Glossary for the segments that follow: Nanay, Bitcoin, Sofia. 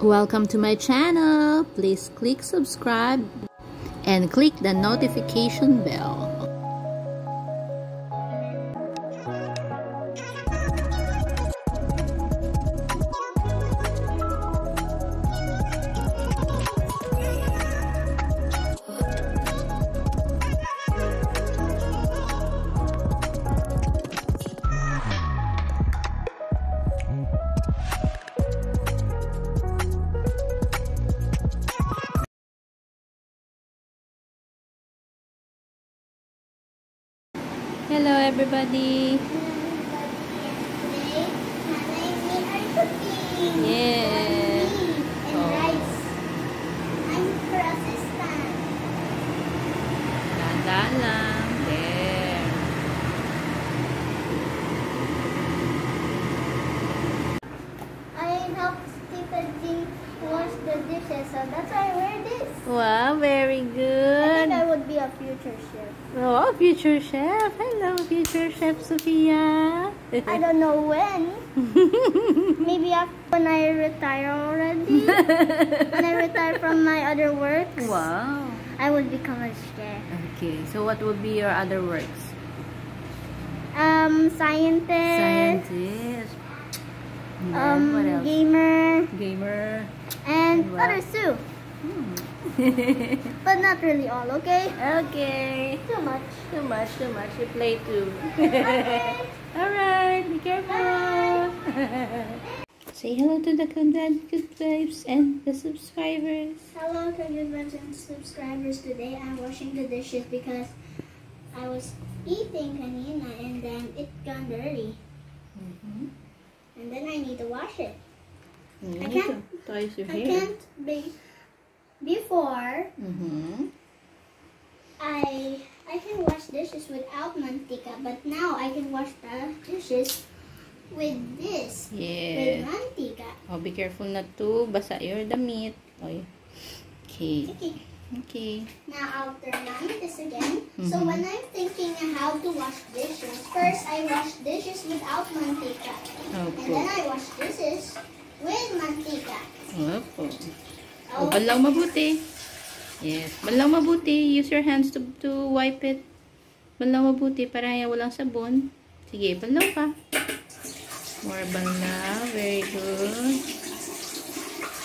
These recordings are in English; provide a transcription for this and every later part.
Welcome to my channel. Please click subscribe and click the notification bell. Hello everybody. Today Nanay made our cookies. Yeah. And rice and processed pan. Dada lang. There. I helped Tita Jean wash the dishes, so that's why I wear this. Wow, very good. I think I would be a future chef. Oh, future chef. Hello, future chef Sofia. I don't know when. Maybe after when I retire already. When I retire from my other works. Wow. I will become a chef. Okay, so what would be your other works? Scientist. Yeah, what else? Gamer. And what else? Sue. But not really all, okay? Okay. Too much. You play too. Alright, be careful. Say hello to the good vibes and the subscribers. Hello to good vibes and subscribers. Today I'm washing the dishes because I was eating kanina and then it got dirty. And then I need to wash it. I can't. Before I can wash dishes without mantika, but now I can wash the dishes with this. Yeah. With mantika. Oh, be careful not to basa your damit. Okay. Now I'll turn on this again. So when I'm thinking how to wash dishes, first I wash dishes without mantika, and then I wash dishes with mantika. Open lang mabuti. Yes, open lang mabuti. Use your hands to wipe it. Open lang mabuti para walang sabon. Sige, open lang pa. More open lang. Very good.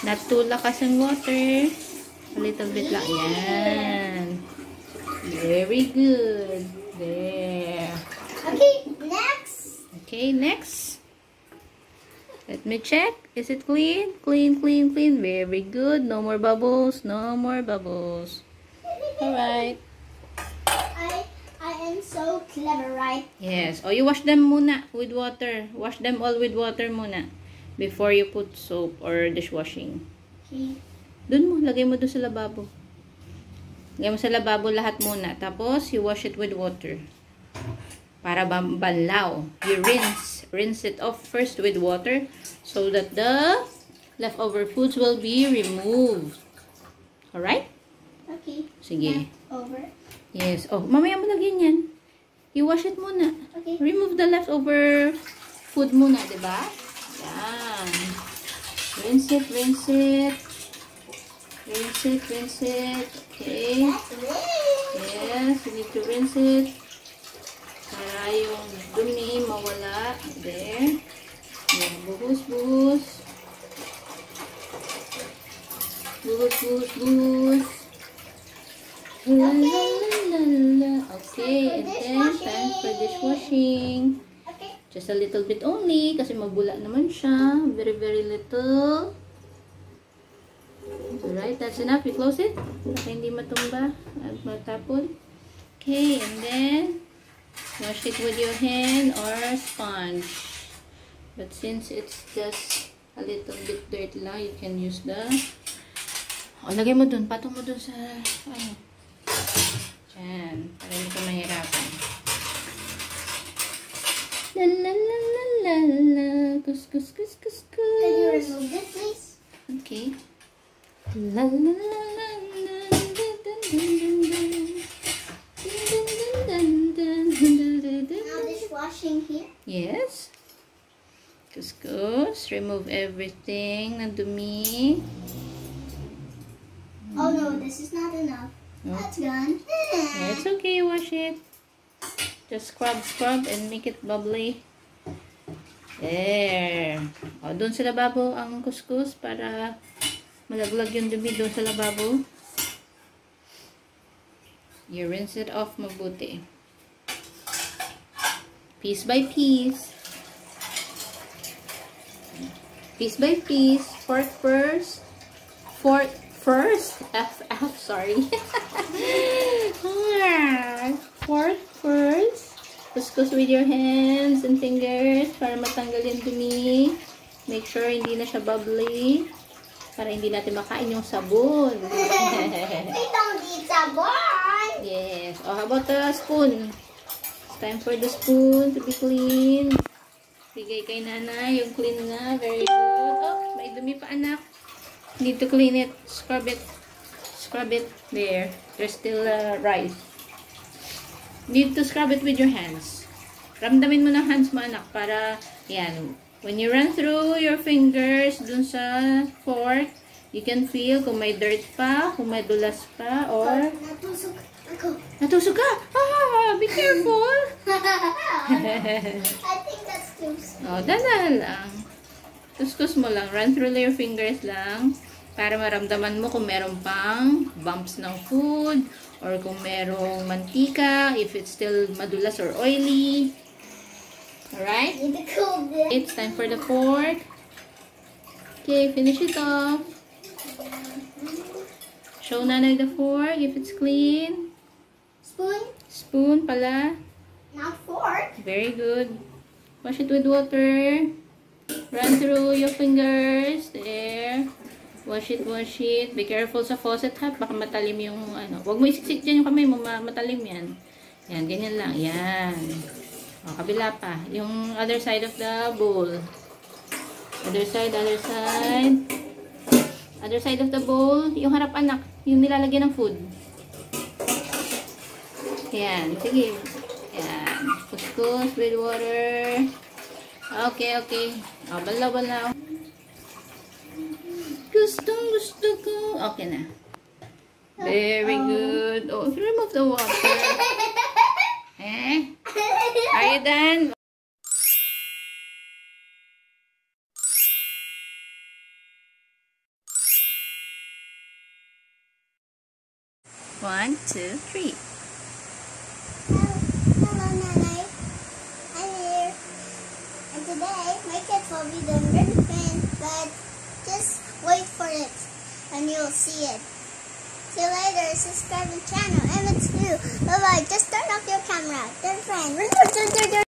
Not too lakas ang water. A little bit lang. Yan. Very good. There. Okay, next. Let me check. Is it clean? Clean. Very good. No more bubbles. Alright. I am so clever, right? Yes. Oh, you wash them muna with water. Wash them all with water muna. Before you put soap or dishwashing. Okay. Dun mo. Lagay mo dun sa lababo. Lagay mo sa lababo lahat muna. Tapos, you wash it with water. Para banlaw. You rinse it off first with water so that the leftover foods will be removed. Alright? Okay. Sige. Leftover? Yes. Oh, mamaya mo lagyan yan. I-wash it muna. Okay. Remove the leftover food muna, diba? Yan. Rinse it. Okay. Yes, we need to rinse it. Para yung dumi mawala. There. Yan. Buhos. La. Okay. And then, time for dishwashing. Okay. Just a little bit only. Kasi mabula naman siya. Very, very little. Alright. That's enough. You close it. Kasi hindi matumba. At matapon. Okay. And then, wash it with your hand or a sponge, but since it's just a little bit dirty lang, you can use the lagay mo dun, patong mo dun sa dyan, para hindi ka mahirapan. Kus. Can you remove this, please? Okay. Now dishwashing here? Yes. Kuskus. Remove everything na dumi. Oh no, this is not enough. No? That's gone. Yeah, it's okay, wash it. Just scrub and make it bubbly. There. O, doon sa lababo ang kuskus para malaglag yung dumi doon sa lababo. You rinse it off mabuti. Piece by piece. Piece by piece. Fork first. Fork first? FF, sorry. Fork first. Kuskus with your hands and fingers para matanggal yung dumi. Make sure hindi na siya bubbly. Para hindi natin makain yung sabon. We don't eat sabon! Yes. Oh, how about the spoon? It's time for the spoon to be clean. Bigay kay nanay. Yung clean nga. Very good. Oh, may dumi pa anak. Need to clean it. Scrub it. Scrub it. There. There's still rice. Need to scrub it with your hands. Ramdamin mo ng hands mo anak. Para, yan. When you run through your fingers dun sa fork, you can feel kung may dirt pa, kung may dulas pa, or... Natusok ako. Natusok ka? Ah, be careful! I think that's close. Oh, dala lang. Kuskus mo lang. Run through your fingers lang para maramdaman mo kung meron pang bumps ng food or kung merong mantika, if it's still madulas or oily. Alright? It's time for the fork. Okay, finish it off. Show Nanay the fork if it's clean. Spoon? Spoon pala. Not fork. Very good. Wash it with water. Run through your fingers. There. Wash it, wash it. Be careful sa faucet ha. Baka matalim yung ano. Huwag mo isiksik dyan yung kamay mo. Matalim yan. Yan, ganyan lang. Yan. O, kabila pa. Yung other side of the bowl. Other side, other side. Other side of the bowl. Yung harap anak. Yung nilalagyan ng food. Ayan. Sige. Ayan. Kuskus with water. Okay, okay. O, balaw, balaw. Gustong gusto ko. Okay na. Very good. Oh, remove the water. Eh? Are you done? One, two, three. Hello, Nanay. I'm here. And today, my kids will be doing very fun, but just wait for it and you'll see it. See you later. Subscribe to the channel. And it's new. Bye bye. Just turn off your camera. They're fine.